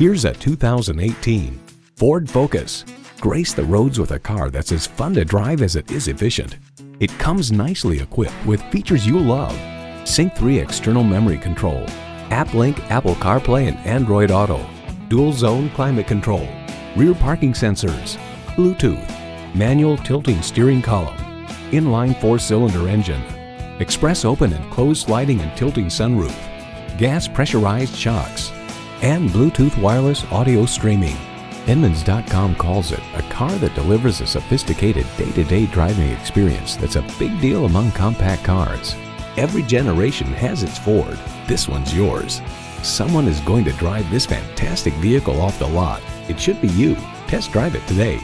Here's a 2018 Ford Focus. Grace the roads with a car that's as fun to drive as it is efficient. It comes nicely equipped with features you love. Sync 3 external memory control, AppLink, Apple CarPlay and Android Auto, dual zone climate control, rear parking sensors, Bluetooth, manual tilting steering column, inline 4-cylinder engine, express open and closed sliding and tilting sunroof, gas pressurized shocks, and Bluetooth wireless audio streaming. Edmunds.com calls it a car that delivers a sophisticated day-to-day driving experience that's a big deal among compact cars. Every generation has its Ford. This one's yours. Someone is going to drive this fantastic vehicle off the lot. It should be you. Test drive it today.